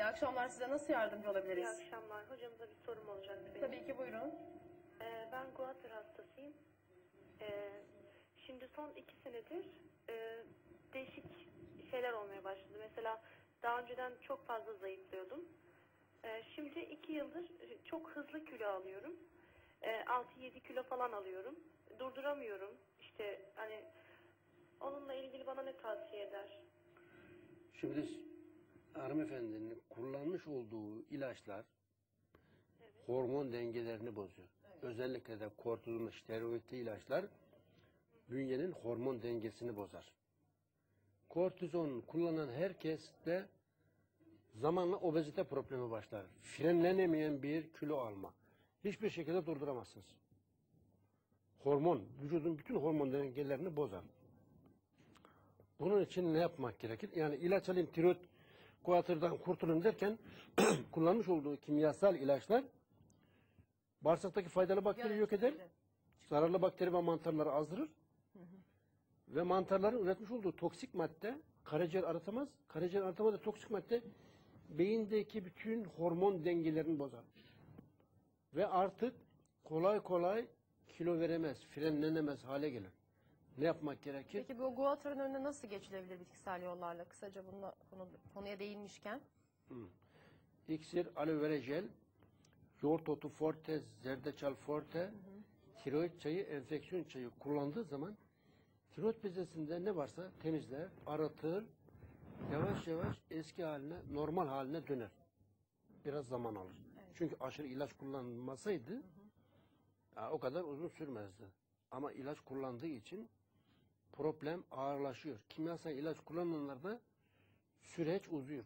İyi akşamlar. Size nasıl yardımcı olabiliriz? İyi akşamlar. Hocamıza bir sorum olacaktı benim. Tabii ki, buyurun. Ben Guatr hastasıyım. Şimdi son 2 senedir değişik şeyler olmaya başladı. Mesela daha önceden çok fazla zayıflıyordum. Şimdi 2 yıldır çok hızlı kilo alıyorum. 6-7 kilo falan alıyorum. Durduramıyorum. İşte hani onunla ilgili bana ne tavsiye eder? Şimdi hanımefendinin kullanmış olduğu ilaçlar, evet, hormon dengelerini bozuyor. Evet. Özellikle de kortizonlu steroidli ilaçlar bünyenin hormon dengesini bozar. Kortizon kullanan herkes de zamanla obezite problemi başlar. Frenlenemeyen bir kilo alma. Hiçbir şekilde durduramazsınız. Hormon, vücudun bütün hormon dengelerini bozar. Bunun için ne yapmak gerekir? Yani ilaç alayım, tiroid Guatr'dan kurtulun derken kullanmış olduğu kimyasal ilaçlar bağırsaktaki faydalı bakteri yok eder, zararlı bakteri ve mantarları azdırır. Ve mantarların üretmiş olduğu toksik madde karaciğer arıtamaz. Karaciğer arıtamaz da toksik madde beyindeki bütün hormon dengelerini bozar. Ve artık kolay kolay kilo veremez, frenlenemez hale gelir. Ne yapmak gerekir? Peki bu Guatr'ın önüne nasıl geçilebilir bitkisel yollarla? Kısaca bununla, konuya değinmişken. İksir, aloe vera jel, yoğurt otu forte, zerdeçal forte, tiroid çayı, enfeksiyon çayı kullandığı zaman tiroid bezesinde ne varsa temizler, aratır, yavaş yavaş eski haline, normal haline döner. Biraz zaman alır. Evet. Çünkü aşırı ilaç kullanmasaydı o kadar uzun sürmezdi. Ama ilaç kullandığı için problem ağırlaşıyor. Kimyasal ilaç kullananlarda süreç uzuyor.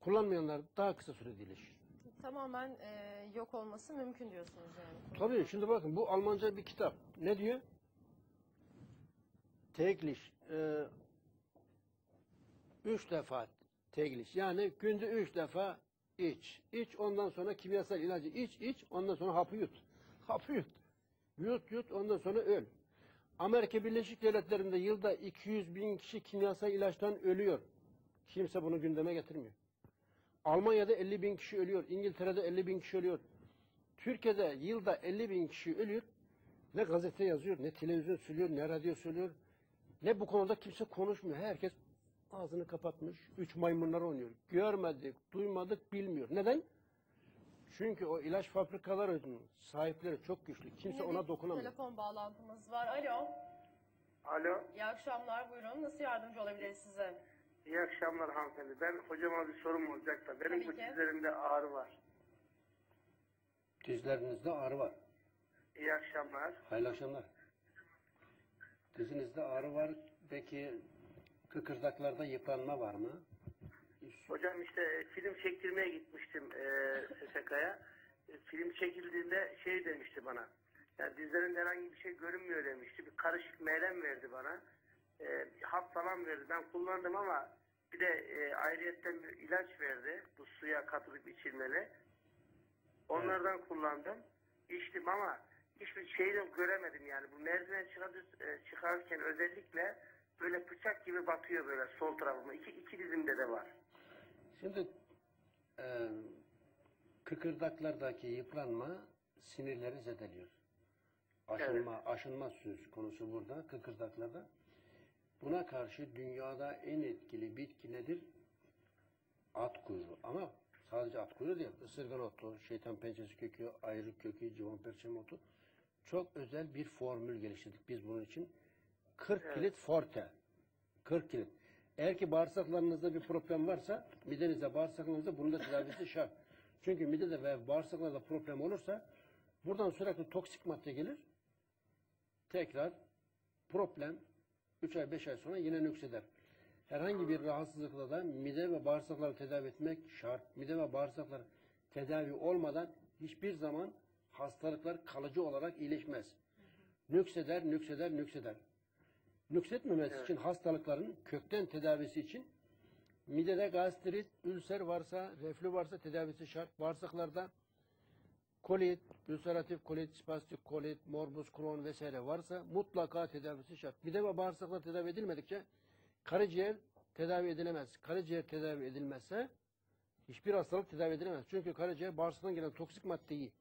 Kullanmayanlar daha kısa sürede iyileşir. Tamamen yok olması mümkün diyorsunuz yani. Tabii. Şimdi bakın, bu Almanca bir kitap. Ne diyor? Täglich. 3 defa täglich. Yani günde 3 defa iç. İç, ondan sonra kimyasal ilacı iç, iç, ondan sonra hapı yut. Hapı yut. Yut, yut, ondan sonra öl. Amerika Birleşik Devletleri'nde yılda 200.000 kişi kimyasal ilaçtan ölüyor. Kimse bunu gündeme getirmiyor. Almanya'da 50.000 kişi ölüyor. İngiltere'de 50.000 kişi ölüyor. Türkiye'de yılda 50.000 kişi ölüyor. Ne gazete yazıyor, ne televizyon söylüyor, ne radyo söylüyor. Ne bu konuda kimse konuşmuyor. Herkes ağzını kapatmış. 3 maymunlar oynuyor. Görmedik, duymadık, bilmiyor. Neden? Çünkü o ilaç fabrikalarının sahipleri çok güçlü. Kimse ona dokunamıyor. Telefon bağlantımız var. Alo. Alo. İyi akşamlar, buyurun. Nasıl yardımcı olabiliriz size? İyi akşamlar hanımefendi. Ben hocama bir sorum olacak da. Benim bu dizlerimde ağrı var. Dizlerinizde ağrı var. İyi akşamlar. Hayırlı akşamlar. Dizinizde ağrı var. Peki kıkırdaklarda yıpranma var mı? Hocam işte film çektirmeye gitmiştim SSK'ya. Film çekildiğinde şey demişti bana. Yani dizlerinde herhangi bir şey görünmüyor demişti. Bir karışık meylem verdi bana. Hap falan verdi. Ben kullandım ama bir de ayrıyetten bir ilaç verdi. Bu suya katılıp içilmeli. Onlardan kullandım. İçtim ama hiçbir şeyi göremedim yani. Bu merdiven çıkarken özellikle böyle bıçak gibi batıyor böyle sol tarafıma. İki dizimde de var. Şimdi kıkırdaklardaki yıpranma sinirleri zedeliyor. Aşınma, evet, aşınma söz konusu burada kıkırdaklarda. Buna karşı dünyada en etkili bitki nedir? At kuyruğu. Ama sadece at kuyruğu değil. Isırgan otu, şeytan pençesi kökü, ayrık kökü, civan perçem otu. Çok özel bir formül geliştirdik biz bunun için. 40 kilit forte. 40 kilit. Eğer ki bağırsaklarınızda bir problem varsa, midenizde, bağırsaklarınızda bunun da tedavisi şart. Çünkü midede ve bağırsaklarda problem olursa buradan sürekli toksik madde gelir. Tekrar problem 3 ay 5 ay sonra yine nükseder. Herhangi bir rahatsızlıkla da mide ve bağırsakları tedavi etmek şart. Mide ve bağırsaklar tedavi olmadan hiçbir zaman hastalıklar kalıcı olarak iyileşmez. Nükseder, nükseder, nükseder. Nüksetmemesi için hastalıkların kökten tedavisi için midede gastrit, ülser varsa, reflü varsa tedavisi şart. Bağırsaklarda kolit, ülseratif kolit, spastik kolit, morbus kron vesaire varsa mutlaka tedavisi şart. Mide ve bağırsaklar tedavi edilmedikçe karaciğer tedavi edilemez. Karaciğer tedavi edilmezse hiçbir hastalık tedavi edilemez. Çünkü karaciğer bağırsaktan gelen toksik maddeyi,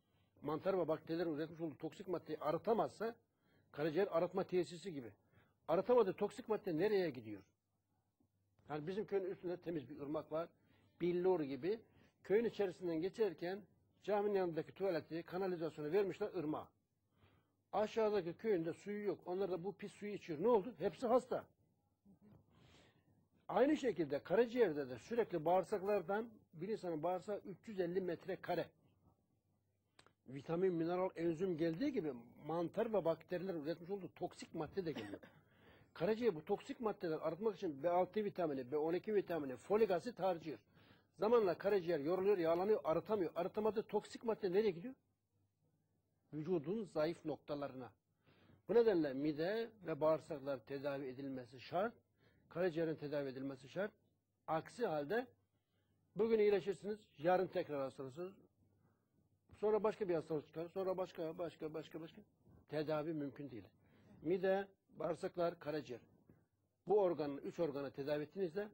mantar ve bakterilerin üretmiş olduğu toksik maddeyi arıtamazsa karaciğer arıtma tesisi gibi. Arıtamadığı toksik madde nereye gidiyor? Yani bizim köyün üstünde temiz bir ırmak var. Billur gibi. Köyün içerisinden geçerken caminin yanındaki tuvaleti, kanalizasyonu vermişler ırmağa. Aşağıdaki köyünde suyu yok. Onlar da bu pis suyu içiyor. Ne oldu? Hepsi hasta. Aynı şekilde karaciğerde de sürekli bağırsaklardan bir insanın bağırsağı 350 metrekare. Vitamin, mineral, enzim geldiği gibi mantar ve bakteriler üretmiş olduğu toksik madde de geliyor. Karaciğer bu toksik maddeler arıtmak için B6 vitamini, B12 vitamini, folik asit harcıyor. Zamanla karaciğer yoruluyor, yağlanıyor, arıtamıyor. Arıtamadığı toksik madde nereye gidiyor? Vücudun zayıf noktalarına. Bu nedenle mide ve bağırsaklar tedavi edilmesi şart. Karaciğerin tedavi edilmesi şart. Aksi halde bugün iyileşirsiniz, yarın tekrar hastalanırsınız. Sonra başka bir hastalık çıkar. Sonra başka. Tedavi mümkün değil. Mide, bağırsaklar, karaciğer. Bu organın, 3 organı tedavi ettiğinizde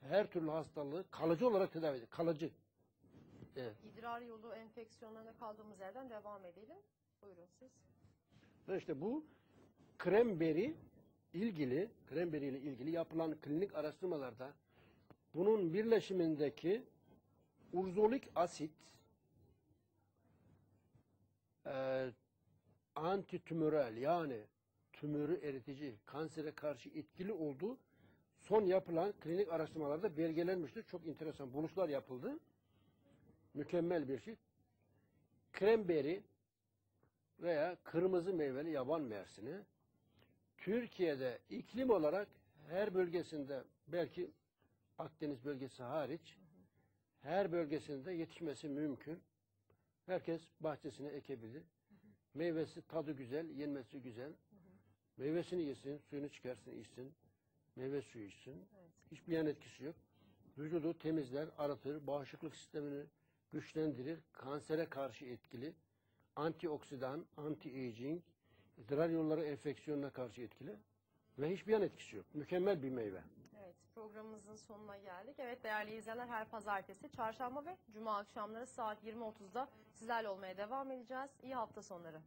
her türlü hastalığı kalıcı olarak tedavi edin. Kalıcı. Evet. İdrar yolu enfeksiyonlarına kaldığımız yerden devam edelim. Buyurun siz. İşte bu kremberi ile ilgili yapılan klinik araştırmalarda bunun birleşimindeki urzolik asit antitümörel, yani tümörü eritici, kansere karşı etkili olduğu son yapılan klinik araştırmalarda belgelenmiştir. Çok enteresan buluşlar yapıldı. Mükemmel bir şey. Kremberi veya kırmızı meyveli yaban mersini Türkiye'de iklim olarak her bölgesinde, belki Akdeniz bölgesi hariç, her bölgesinde yetişmesi mümkün. Herkes bahçesine ekebilir. Meyvesi tadı güzel, yenmesi güzel. Meyvesini yesin, suyunu çıkarsın, içsin. Meyve suyu içsin. Evet. Hiçbir yan etkisi yok. Vücudu temizler, arıtır, bağışıklık sistemini güçlendirir, kansere karşı etkili, antioksidan, anti-aging, idrar yolları enfeksiyonuna karşı etkili ve hiçbir yan etkisi yok. Mükemmel bir meyve. Evet, programımızın sonuna geldik. Evet değerli izleyenler, her pazartesi, çarşamba ve cuma akşamları saat 20.30'da sizlerle olmaya devam edeceğiz. İyi hafta sonları.